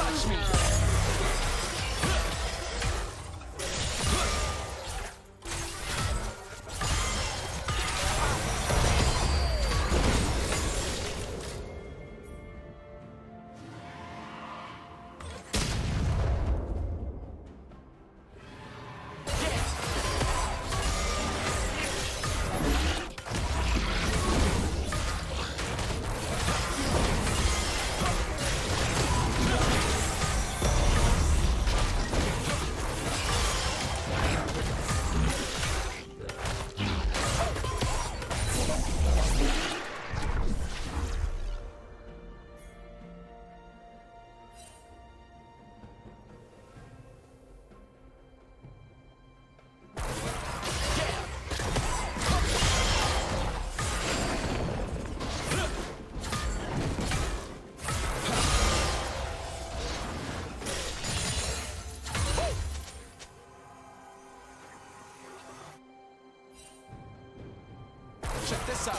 touch me! Check this out.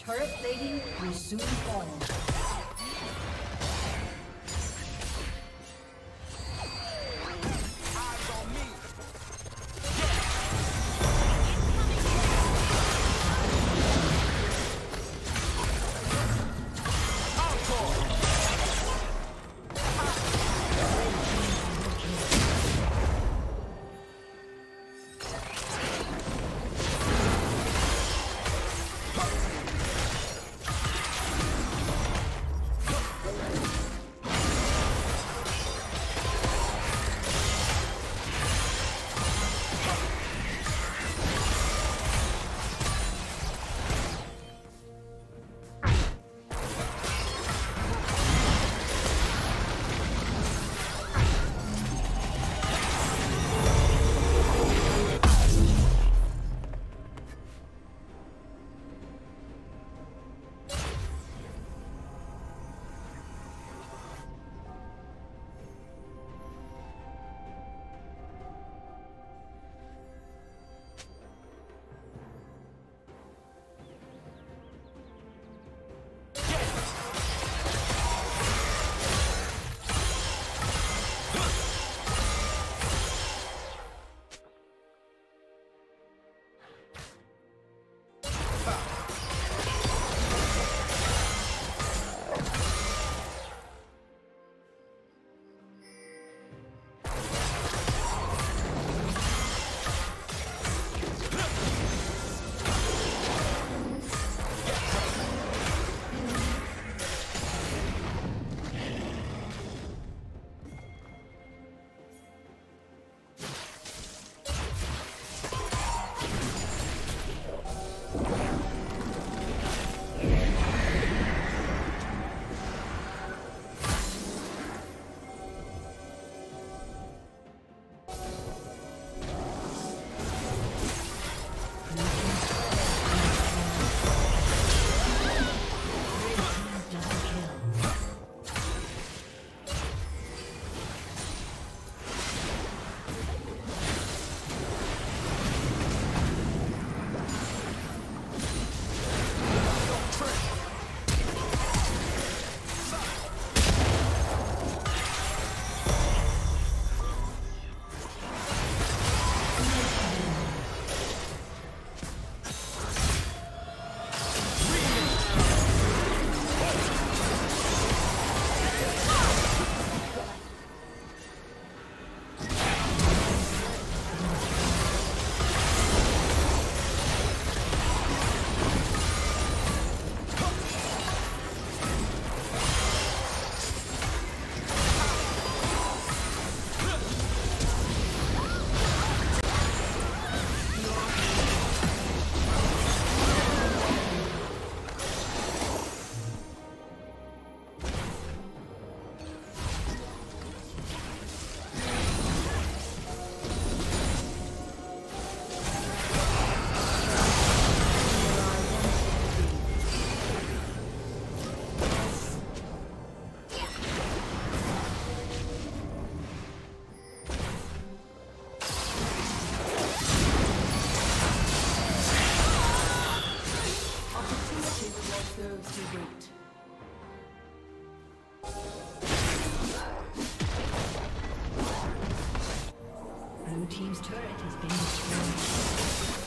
Turret plating will soon fall. those who wait. Blue team's turret has been destroyed.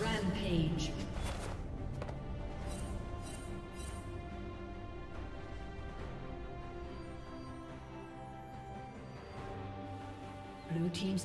Rampage. Blue team's